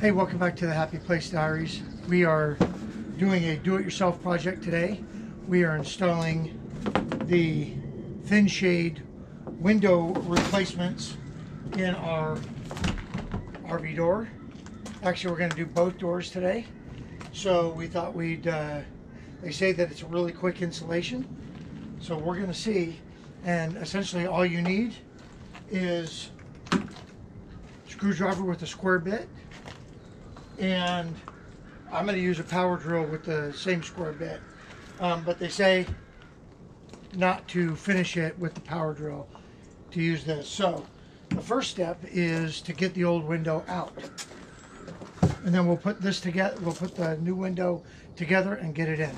Hey, welcome back to the Happy Place Diaries. We are doing a do-it-yourself project today. We are installing the thin shade window replacements in our RV door. Actually, we're going to do both doors today. So we thought we'd, they say that it's a really quick installation. So we're going to see, and essentially all you need is a screwdriver with a square bit. And I'm going to use a power drill with the same square bit, but they say not to finish it with the power drill, to use this. So the first step is to get the old window out, and then we'll put this together. We'll put the new window together and get it in.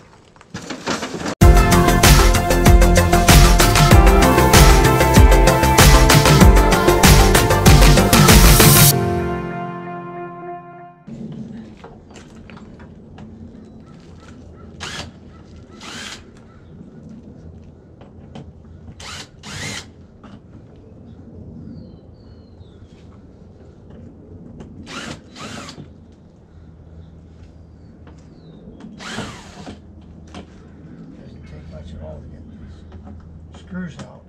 All to get these screws out.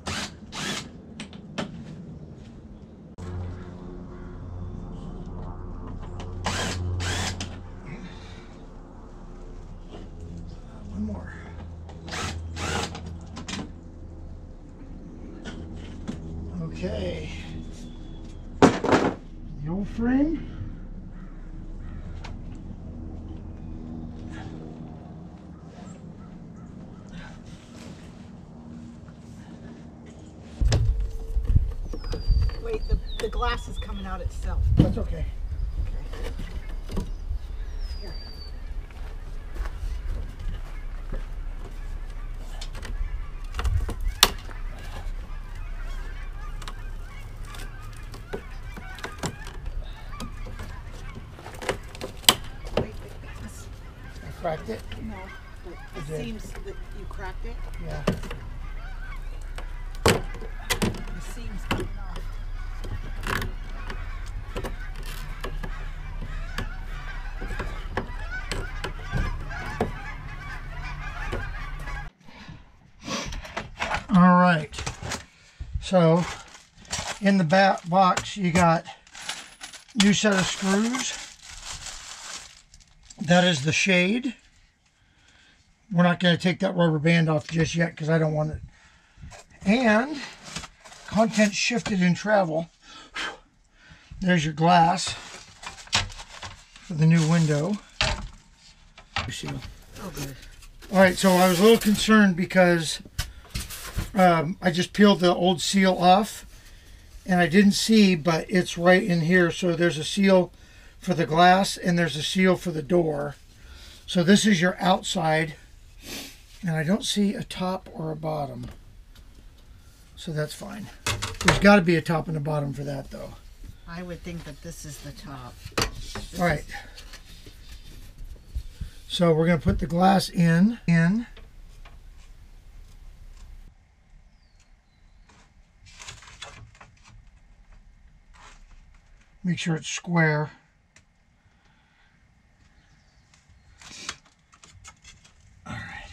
One more. Okay. The old frame. The glass is coming out itself. That's okay. Okay. Here. Wait, I cracked it? No. It seems that you cracked it? Yeah. The seam's coming off. All right, so in the back box you got new set of screws. That is the shade. We're not going to take that rubber band off just yet because I don't want it. And content shifted in travel. There's your glass for the new window. Oh, good. All right, so I was a little concerned because I just peeled the old seal off and I didn't see, but it's right in here. So there's a seal for the glass and there's a seal for the door. So this is your outside, and I don't see a top or a bottom. So that's fine. There's got to be a top and a bottom for that though. I would think that this is the top. All right. So we're going to put the glass in. Make sure it's square. All right.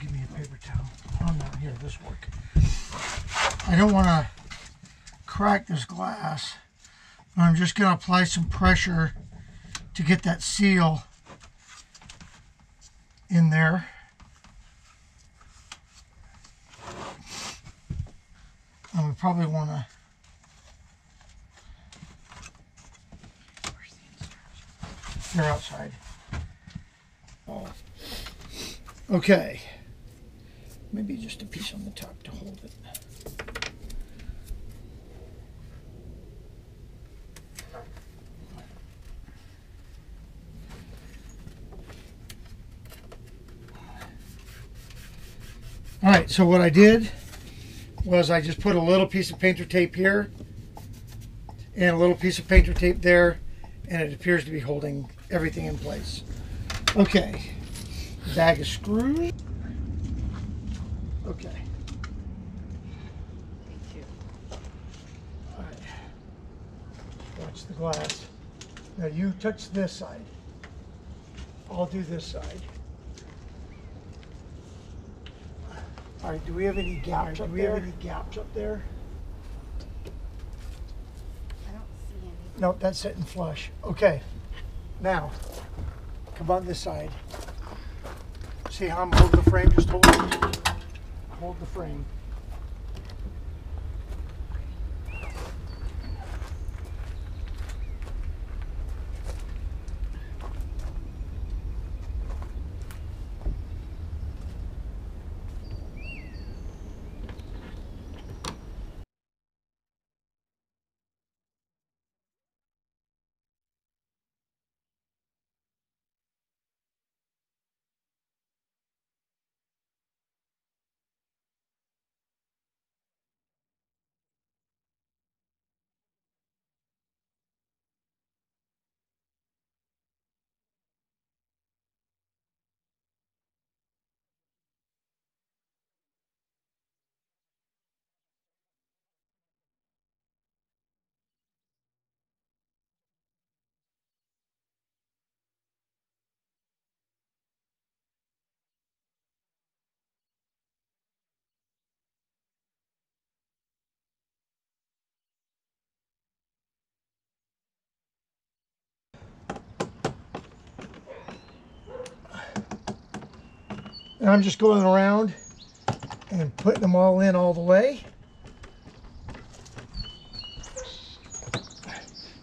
Give me a paper towel. Oh no, here, this will work. I don't want to crack this glass. I'm just going to apply some pressure to get that seal in there. And we probably want to they're outside. Oh. Okay. Maybe just a piece on the top to hold it. All right, so what I did was I just put a little piece of painter tape here and a little piece of painter tape there, and it appears to be holding everything in place. Okay, bag of screws. Okay. Thank you. All right. Watch touch the glass. Now you touch this side. I'll do this side. All right, do we have any gaps up there? I don't see any. Nope, that's sitting flush. Okay, now, come on this side. See how I'm holding the frame? Just hold the frame. And I'm just going around and putting them all in all the way.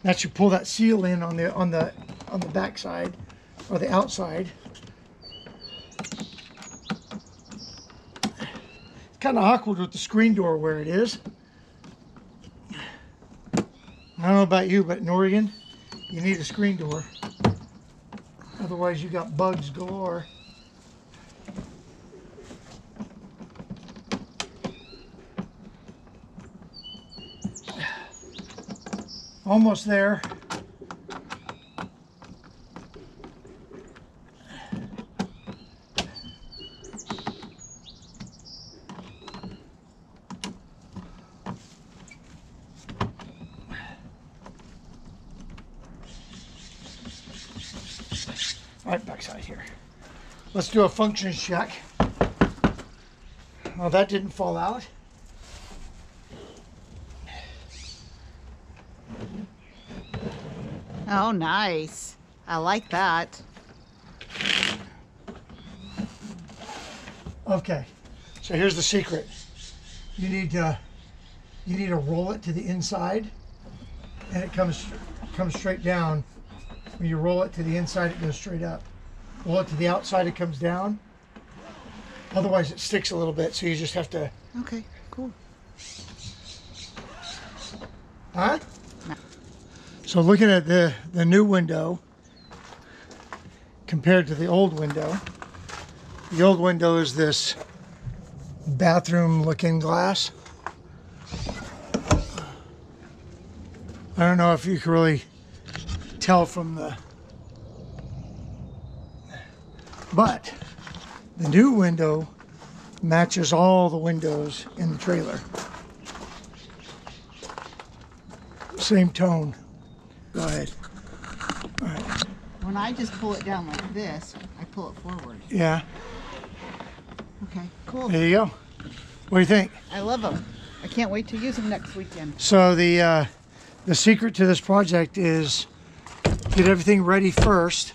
That should pull that seal in on the back side or the outside. It's kind of awkward with the screen door where it is. I don't know about you, but in Oregon, you need a screen door. Otherwise, you got bugs galore. Almost there. All right, backside here. Let's do a function check. Well, that didn't fall out. Oh, nice. I like that. Okay, so here's the secret. You need to roll it to the inside, and it comes straight down. When you roll it to the inside, it goes straight up. Roll it to the outside, it comes down. Otherwise, it sticks a little bit, so you just have to... Okay, cool. Huh? So looking at the new window compared to the old window is this bathroom looking glass. I don't know if you can really tell from the, but the new window matches all the windows in the trailer. Same tone. Go ahead. All right. When I just pull it down like this, I pull it forward. Yeah. Okay, cool. There you go. What do you think? I love them. I can't wait to use them next weekend. So the secret to this project is get everything ready first.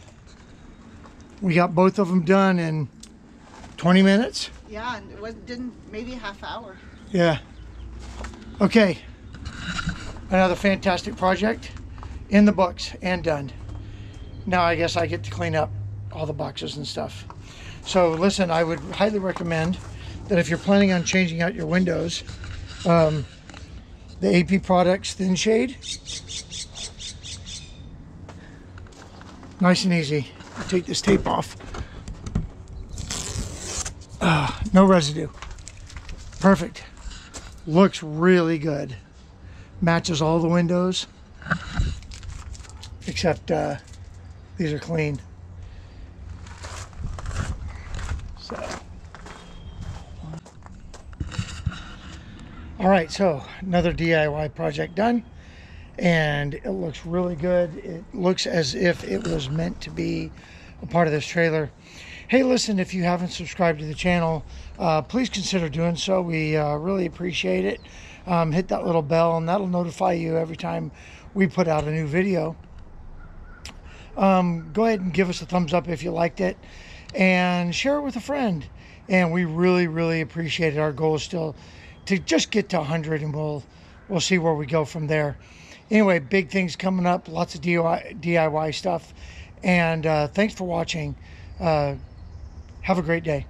We got both of them done in 20 minutes. Yeah, and it didn't maybe a half hour. Yeah. Okay. Another fantastic project. In the books and done. Now I guess I get to clean up all the boxes and stuff. So listen, I would highly recommend that if you're planning on changing out your windows, the AP Products Thin Shade. Nice and easy. I'll take this tape off. No residue. Perfect. Looks really good. Matches all the windows. Except these are clean. So, all right, so another DIY project done. and it looks really good. It looks as if it was meant to be a part of this trailer. Hey, listen, if you haven't subscribed to the channel, please consider doing so. We really appreciate it. Hit that little bell, and that'll notify you every time we put out a new video. Go ahead and give us a thumbs up if you liked it, and share it with a friend. And we really appreciate it. Our goal is still to just get to 100, and we'll see where we go from there. Anyway, big things coming up, lots of DIY stuff, and thanks for watching. Have a great day.